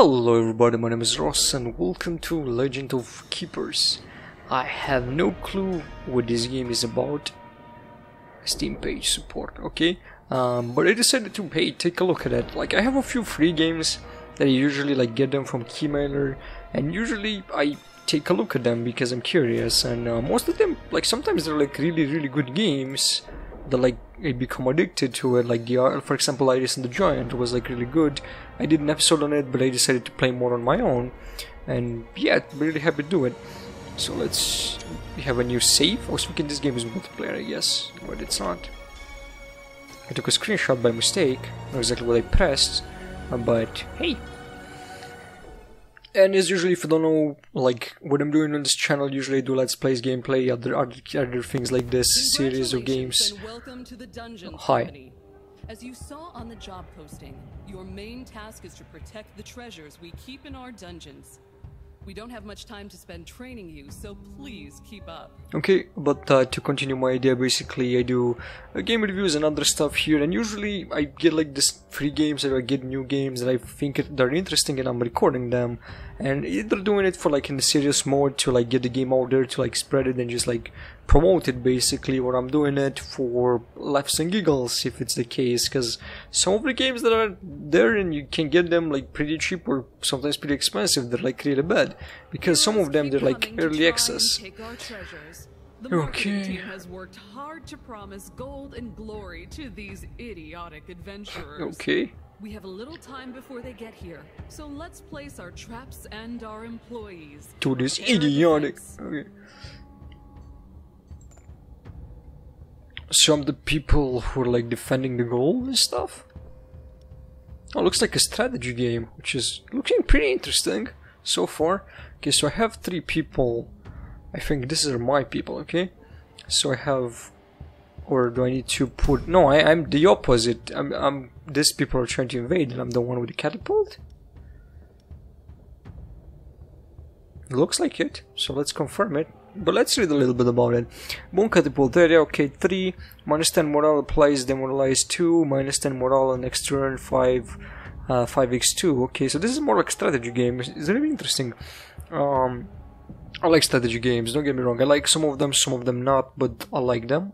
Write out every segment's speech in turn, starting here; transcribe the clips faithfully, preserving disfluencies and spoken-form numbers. Hello everybody, my name is Ross and welcome to Legend of Keepers. I have no clue what this game is about. Steam page support, okay. Um, but I decided to, hey, take a look at it. Like, I have a few free games that I usually like get them from Keymailer, and usually I take a look at them because I'm curious, and uh, most of them, like, sometimes they're like really really good games that like I become addicted to it, like the for example Iris and the Giant was like really good. I did an episode on it, but I decided to play more on my own, and yeah, really happy to do it. So let's we have a new save. Also, this game is multiplayer, I guess, but it's not. I took a screenshot by mistake, not exactly what I pressed, but hey. And as usually, if you don't know like what I'm doing on this channel, usually I do let's plays, gameplay, other other, other things like this, series of games. Welcome to the Dungeons Company. Hi. As you saw on the job posting, your main task is to protect the treasures we keep in our dungeons. We don't have much time to spend training you, so please keep up. Okay, but uh, to continue my idea, basically I do uh, game reviews and other stuff here, and usually I get like this free games or I get new games that I think they're interesting and I'm recording them, and either doing it for like in a serious mode to like get the game out there, to like spread it and just like promote it basically, or I'm doing it for laughs and giggles if it's the case, because some of the games that are there and you can get them like pretty cheap or sometimes pretty expensive, they're like really bad. Because some of them, they're like early access. Okay. Okay. We have a little time before they get here, so let's place our traps and our employees to this idiotic. Okay. Some of the people who are like defending the goal and stuff. Oh, looks like a strategy game, which is looking pretty interesting so far. Okay, so I have three people. I think these are my people. Okay, so I have, or do I need to put? No, I, I'm the opposite. I'm, I'm. These people are trying to invade, and I'm the one with the catapult. Looks like it. So let's confirm it. But let's read a little bit about it. Bone Catapultaria, okay, three. Minus ten morale applies, demoralize two. Minus ten morale on next turn, five. Uh, five by two, okay, so this is more like strategy game. It's really interesting. Um, I like strategy games, don't get me wrong. I like some of them, some of them not, but I like them.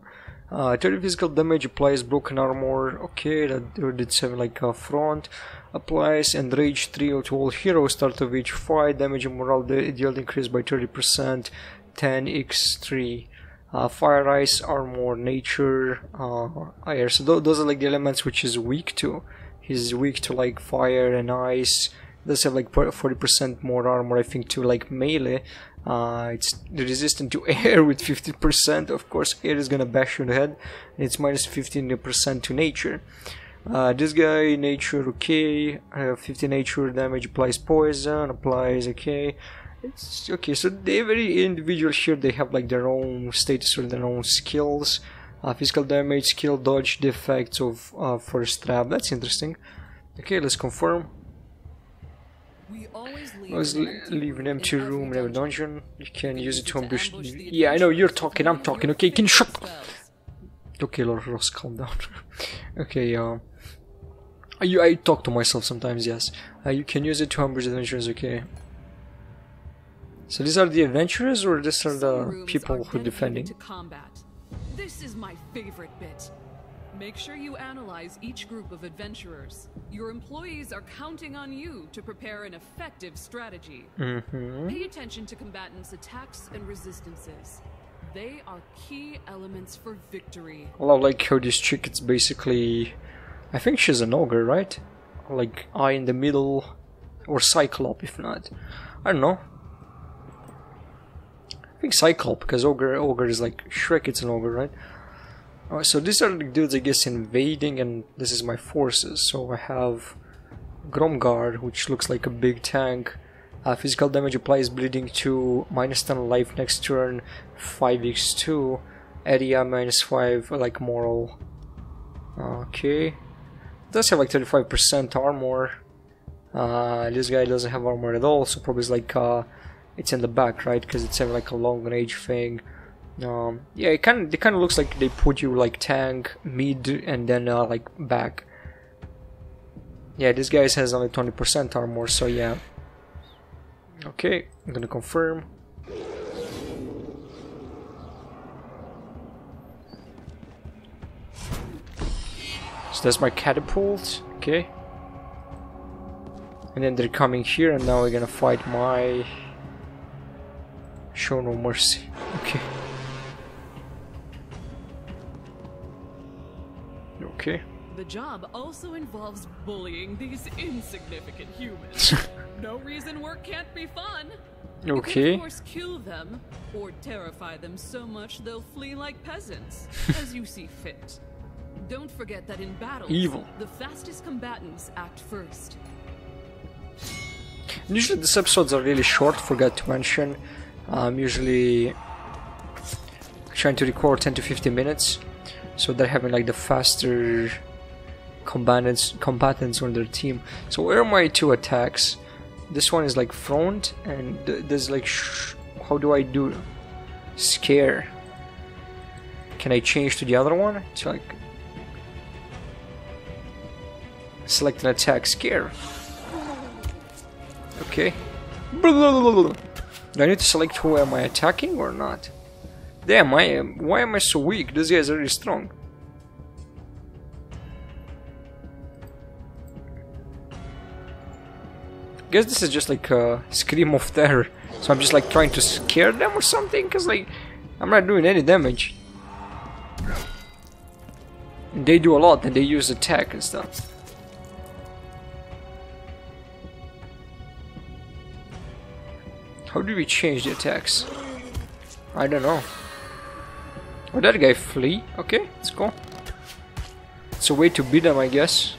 Uh, thirty physical damage applies, broken armor, okay, that did seven like a uh, front. Applies and rage three to all heroes, start of each fight, damage and morale dealt increased by thirty percent, ten by three. Uh, fire, ice, armor, nature, uh, air. So th those are like the elements which is weak to. He's weak to like fire and ice. Does have like forty percent more armor, I think, to like melee. Uh, it's resistant to air with fifty percent. Of course, air is gonna bash you in the head. And it's minus fifteen percent to nature. Uh, this guy, nature, okay. Uh, fifty nature damage, applies poison, applies, okay. It's okay. So they very individual here. They have like their own status or their own skills. Uh, physical damage, skill, dodge, defects of uh, first trap. That's interesting. Okay, let's confirm. We always leave, always leave an empty room in every dungeon. You can use it to ambush. Yeah, I know you're talking. I'm talking. Okay, can you shut? Okay, Lord Ross, calm down. okay, uh, I, I talk to myself sometimes. Yes, uh, you can use it to ambush adventurers. Okay. So these are the adventurers, or these are the people who are defending. This is my favorite bit. Make sure you analyze each group of adventurers. Your employees are counting on you to prepare an effective strategy. Mm-hmm. Pay attention to combatants' attacks and resistances. They are key elements for victory. Well, I like how this chick is basically... I think she's an ogre, right? Like, eye in the middle, or Cyclop, if not. I don't know. I think Cyclop, because ogre ogre is like Shrek, it's an ogre, right? Alright, so these are the dudes, I guess, invading, and this is my forces. So I have Gromgar, which looks like a big tank. Uh, physical damage applies, bleeding to minus ten life next turn, five by two, area minus five, like moral. Okay, it does have like thirty-five percent armor. Uh, this guy doesn't have armor at all, so probably it's like uh, it's in the back, right? Because it's like a long range thing. Um, yeah, it kind of it kind of looks like they put you like tank, mid, and then uh, like back. Yeah, this guy has only twenty percent armor, so yeah. Okay, I'm gonna confirm. So that's my catapult, okay. And then they're coming here, and now we're gonna fight my... Show no mercy, okay. Okay. The job also involves bullying these insignificant humans. No reason work can't be fun. Okay. You can, of course, kill them or terrify them so much they'll flee like peasants, as you see fit. Don't forget that in battles, Evil. the fastest combatants act first. Usually these episodes are really short, forgot to mention. I'm usually trying to record ten to fifteen minutes, so they're having like the faster combatants combatants on their team. So where are my two attacks? This one is like front, and there's like sh how do I do scare? Can I change to the other one? It's like select an attack scare. Okay. Do I need to select who am I attacking or not? Damn, I am. Why am I so weak? These guys are really strong. I guess this is just like a scream of terror. So I'm just like trying to scare them or something, cause like I'm not doing any damage. And they do a lot, and they use attack and stuff. How do we change the attacks? I don't know. Oh, that guy flee. Okay, let's go. It's a way to beat them, I guess.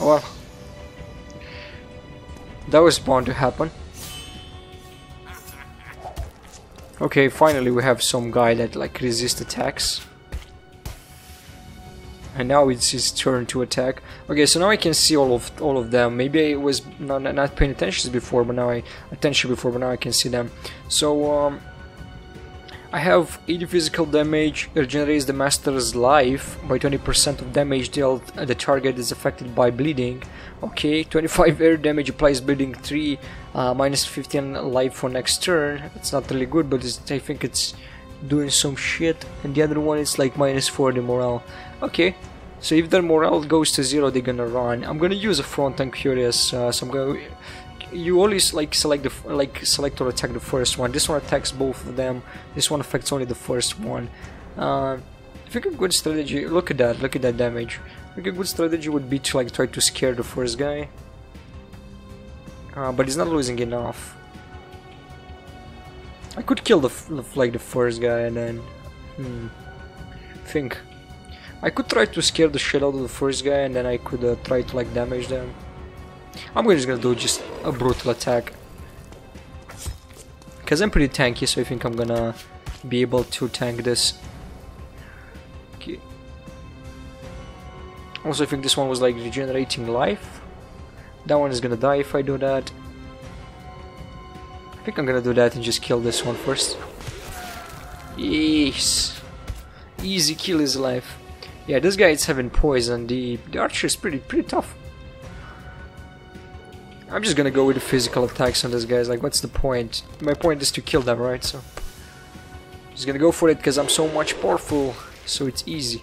Oh, well. That was bound to happen. Okay, finally we have some guy that like resists attacks. And now it's his turn to attack. Okay, so now I can see all of all of them. Maybe I was not, not paying attention before, but now I attention before, but now I can see them. So um, I have eighty physical damage. It regenerates the master's life by twenty percent of damage dealt. The target is affected by bleeding. Okay, twenty-five air damage applies bleeding three, uh, minus fifteen life for next turn. It's not really good, but it's, I think it's doing some shit. And the other one is like minus forty morale. Okay, so if their morale goes to zero, they're gonna run. I'm gonna use a front. I'm curious, uh, so I'm gonna. You always like select the like select or attack the first one. This one attacks both of them. This one affects only the first one. Uh, I think a good strategy. Look at that. Look at that damage. I think a good strategy would be to like try to scare the first guy. Uh, but he's not losing enough. I could kill the like the first guy and then hmm, think. I could try to scare the shit out of the first guy, and then I could uh, try to like damage them. I'm just gonna do just a brutal attack, cause I'm pretty tanky, so I think I'm gonna be able to tank this. Okay. Also, I think this one was like regenerating life. That one is gonna die if I do that. I think I'm gonna do that and just kill this one first. Yes, easy kill his life. Yeah, this guy is having poison. The, the archer is pretty pretty tough. I'm just gonna go with the physical attacks on these guys. Like, what's the point? My point is to kill them, right? So, I'm just gonna go for it because I'm so much powerful. So it's easy.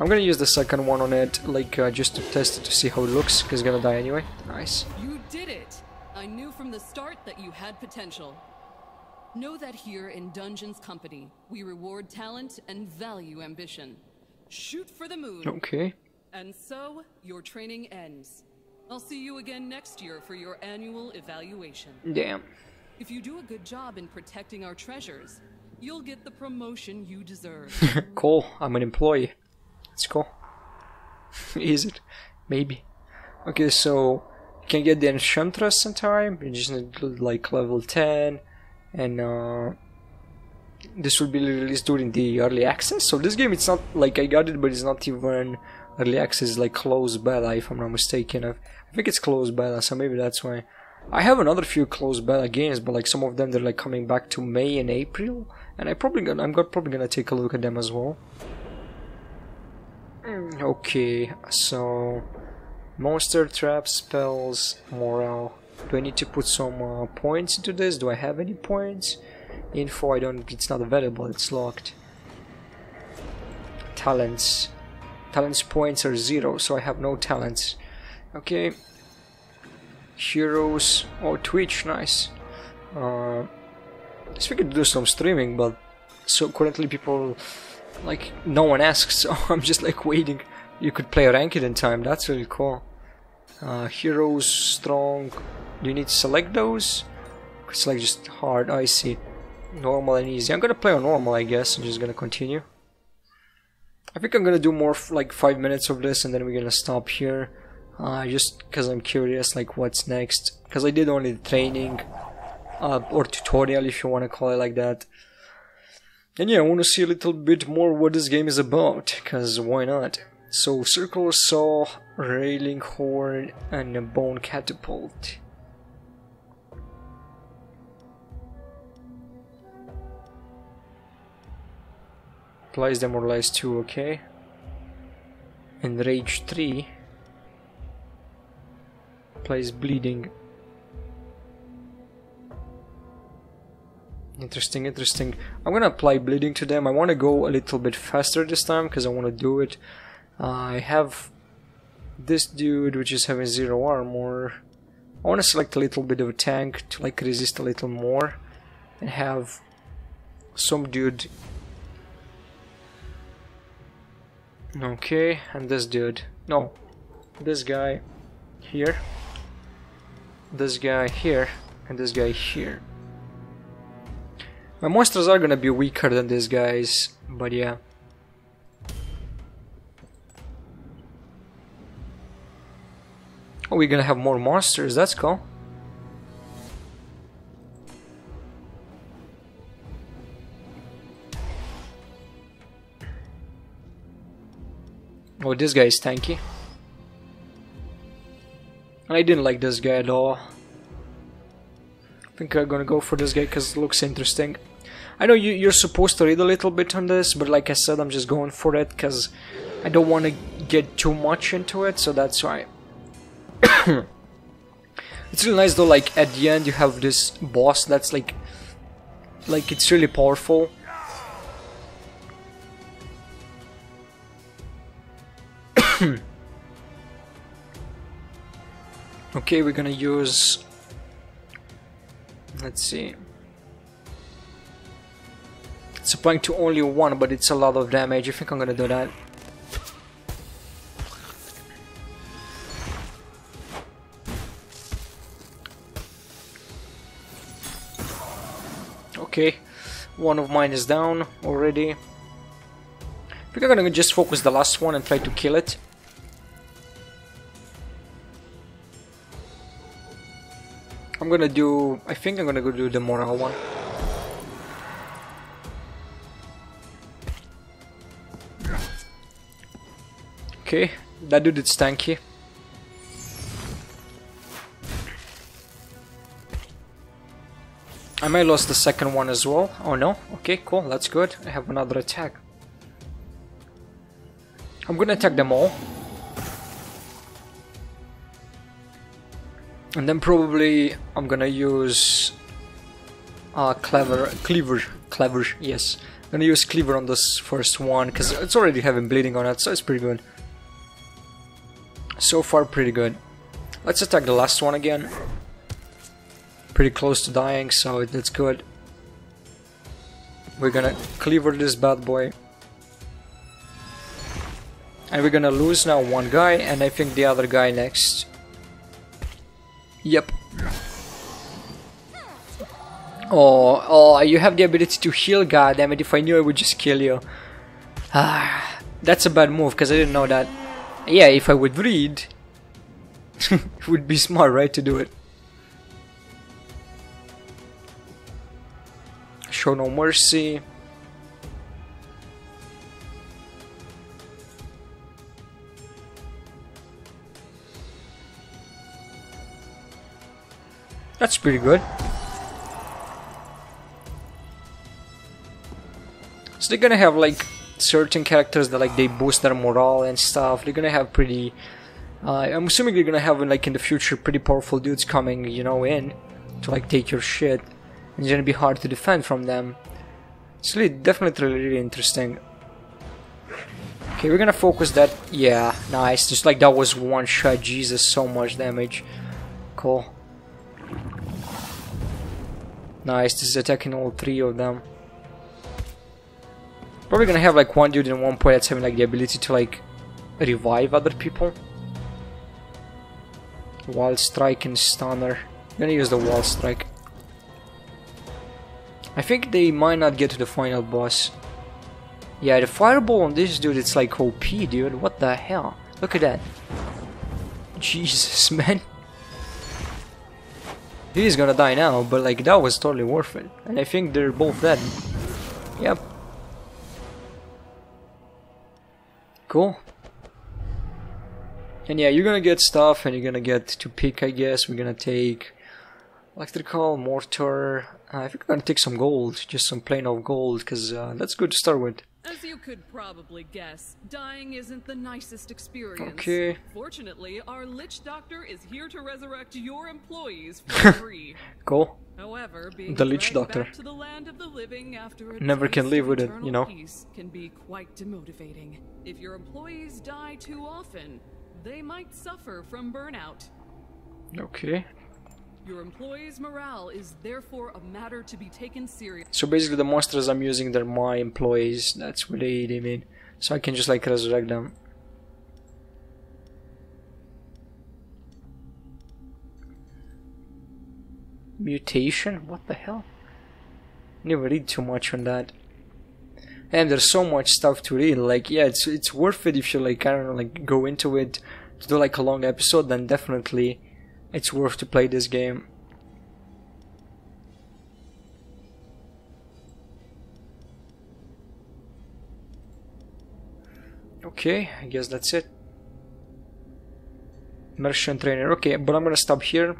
I'm gonna use the second one on it, like uh, just to test it to see how it looks. Cause it's gonna die anyway. Nice. You did it. I knew from the start that you had potential. Know that here in Dungeons Company, we reward talent and value ambition. Shoot for the moon. Okay. And so your training ends. I'll see you again next year for your annual evaluation. Damn. If you do a good job in protecting our treasures, you'll get the promotion you deserve. Cool. I'm an employee. That's cool. Is it? Maybe. Okay, so you can get the enchantress in time. You just need like level ten, and uh this will be released during the early access. So this game, it's not like I got it, but it's not even early access. It's like closed beta, if I'm not mistaken. I think it's closed beta, so maybe that's why. I have another few closed beta games, but like some of them, they're like coming back to May and April, and I probably gonna, I'm probably gonna take a look at them as well. Okay, so Monster, trap, spells, morale. Do I need to put some uh, points into this? Do I have any points? Info, I don't, it's not available, it's locked. Talents. Talents points are zero, so I have no talents. Okay. Heroes. Oh, Twitch, nice. Uh, so we could do some streaming, but so currently people, like, no one asks, so I'm just like waiting. You could play ranked in time, that's really cool. Uh, heroes, strong. Do you need to select those? It's like just hard, oh, I see. Normal and easy. I'm gonna play on normal, I guess. I'm just gonna continue. I think I'm gonna do more like five minutes of this and then we're gonna stop here. Uh, just because I'm curious, like, what's next. Because I did only the training uh, or tutorial, if you want to call it like that. And yeah, I want to see a little bit more what this game is about, because why not? So, circular saw, railing horn, and a bone catapult. Applies demoralize two, okay. And rage three. Applies bleeding. Interesting, interesting. I'm gonna apply bleeding to them. I want to go a little bit faster this time because I want to do it. Uh, I have this dude which is having zero armor. I want to select a little bit of a tank to like resist a little more, and have some dude. Okay, and this dude. No, this guy here. This guy here, and this guy here. My monsters are gonna be weaker than these guys, but yeah. Oh, we're gonna have more monsters, that's cool. Oh, this guy is tanky. I didn't like this guy at all. I think I'm gonna go for this guy because it looks interesting. I know you, you're supposed to read a little bit on this, but like I said, I'm just going for it because I don't want to get too much into it, so that's why. It's really nice though, like at the end you have this boss that's like, like it's really powerful. Okay, we're gonna use, let's see, it's applying to only one, but it's a lot of damage. I think I'm gonna do that. Okay, one of mine is down already. I think I'm gonna just focus the last one and try to kill it. I'm gonna do, I think I'm gonna go do the morale one. Okay, that dude is tanky. I might have lost the second one as well. Oh no, okay, cool, that's good. I have another attack. I'm gonna attack them all. And then probably I'm gonna use uh, clever, cleaver, clever, yes. I'm gonna use cleaver on this first one because it's already having bleeding on it, so it's pretty good. So far, pretty good. Let's attack the last one again. Pretty close to dying, so that's good. We're gonna cleaver this bad boy. And we're gonna lose now one guy, and I think the other guy next. Yep. Oh, oh, you have the ability to heal, goddammit, if I knew I would just kill you. Ah, that's a bad move, because I didn't know that. Yeah, if I would read, it would be smart, right, to do it. Show no mercy. That's pretty good. So they're gonna have like certain characters that like they boost their morale and stuff. They're gonna have pretty Uh, I'm assuming you're gonna have, like, in the future, pretty powerful dudes coming, you know, in to, like, take your shit. It's gonna be hard to defend from them. It's really, definitely really interesting. Okay, we're gonna focus that. Yeah, nice. Just like that was one shot. Jesus, so much damage. Cool. Nice, this is attacking all three of them. Probably gonna have like one dude in one point that's having like the ability to like revive other people. Wild Strike and Stunner. I'm gonna use the Wild Strike. I think they might not get to the final boss. Yeah, the fireball on this dude, it's like O P, dude. What the hell? Look at that. Jesus, man. He's gonna die now, but like that was totally worth it. And I think they're both dead. Yep. Cool. And yeah, you're gonna get stuff and you're gonna get to pick, I guess. We're gonna take electrical, mortar. Uh, I think I'm gonna take some gold, just some plain old gold, because uh, that's good to start with. As you could probably guess, dying isn't the nicest experience. Okay. Fortunately, our Lich Doctor is here to resurrect your employees for free. Cool. However, being the Lich Doctor back to the land of the living after a never can live with it, you know. Peace can be quite demotivating. If your employees die too often, they might suffer from burnout. Okay. Your employees' morale is therefore a matter to be taken seriously. So basically the monsters I'm using, they're my employees. That's what they, they mean. So I can just like resurrect them. Mutation? What the hell? Never read too much on that. And there's so much stuff to read. Like, yeah, it's it's worth it if you like, I don't know, like go into it to do like a long episode, then definitely it's worth to play this game. Okay, I guess that's it. Merchant Trainer. Okay, but I'm gonna stop here.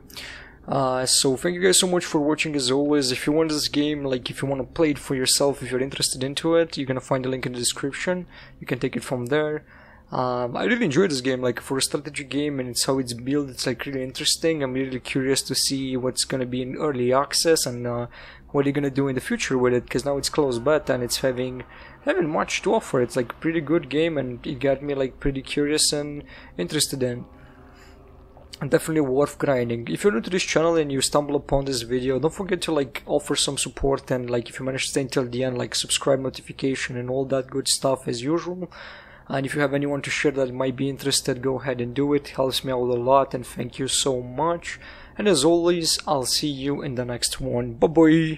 Uh, so thank you guys so much for watching as always. If you want this game, like if you want to play it for yourself, if you're interested into it, you're gonna find the link in the description. You can take it from there. Um, I really enjoyed this game, like for a strategy game, and it's how it's built, it's like really interesting. I'm really curious to see what's gonna be in early access and uh, what they're gonna do in the future with it, because now it's closed beta and it's having having much to offer. It's like a pretty good game and it got me like pretty curious and interested in. And definitely worth grinding. If you're new to this channel and you stumble upon this video, don't forget to like offer some support and like if you manage to stay until the end, like subscribe, notification and all that good stuff as usual. And if you have anyone to share that might be interested, go ahead and do it. It helps me out a lot and thank you so much. And as always, I'll see you in the next one. Bye-bye.